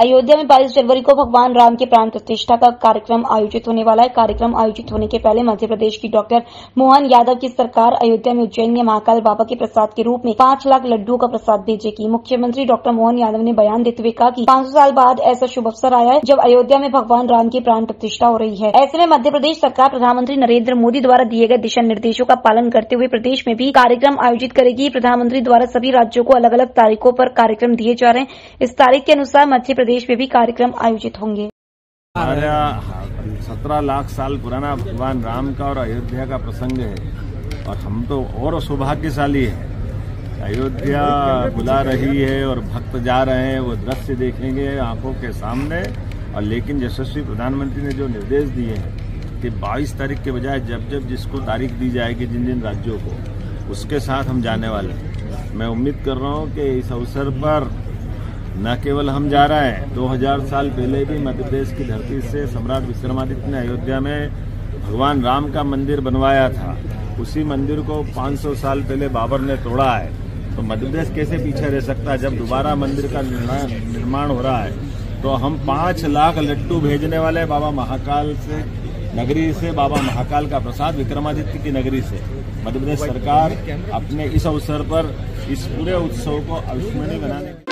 अयोध्या में 22 जनवरी को भगवान राम के प्राण प्रतिष्ठा का कार्यक्रम आयोजित होने वाला है। कार्यक्रम आयोजित होने के पहले मध्य प्रदेश की डॉक्टर मोहन यादव की सरकार अयोध्या में उज्जैन में महाकाल बाबा के प्रसाद के रूप में 5 लाख लड्डू का प्रसाद भेजेगी। मुख्यमंत्री डॉक्टर मोहन यादव ने बयान देते हुए कहा कि 500 साल बाद ऐसा शुभ अवसर आया है जब अयोध्या में भगवान राम की प्राण प्रतिष्ठा हो रही है। ऐसे में मध्य प्रदेश सरकार प्रधानमंत्री नरेन्द्र मोदी द्वारा दिए गए दिशा निर्देशों का पालन करते हुए प्रदेश में भी कार्यक्रम आयोजित करेगी। प्रधानमंत्री द्वारा सभी राज्यों को अलग अलग तारीखों पर कार्यक्रम दिए जा रहे हैं। इस तारीख के अनुसार मध्य प्रदेश में भी कार्यक्रम आयोजित होंगे। 17 लाख साल पुराना भगवान राम का और अयोध्या का प्रसंग है और हम तो और सौभाग्यशाली है। अयोध्या बुला रही है और भक्त जा रहे हैं, वो दृश्य देखेंगे आंखों के सामने। और लेकिन यशस्वी प्रधानमंत्री ने जो निर्देश दिए हैं कि 22 तारीख के बजाय जब जिसको तारीख दी जाएगी जिन राज्यों को, उसके साथ हम जाने वाले हैं। मैं उम्मीद कर रहा हूँ कि इस अवसर पर न केवल हम जा रहे हैं, 2000 साल पहले भी मध्य प्रदेश की धरती से सम्राट विक्रमादित्य ने अयोध्या में भगवान राम का मंदिर बनवाया था। उसी मंदिर को 500 साल पहले बाबर ने तोड़ा है। तो मध्य प्रदेश कैसे पीछे रह सकता है जब दोबारा मंदिर का निर्माण हो रहा है। तो हम 5 लाख लड्डू भेजने वाले हैं बाबा महाकाल से, नगरी से, बाबा महाकाल का प्रसाद विक्रमादित्य की नगरी से। मध्य प्रदेश सरकार अपने इस अवसर पर इस पूरे उत्सव को अविस्मरणीय बनाने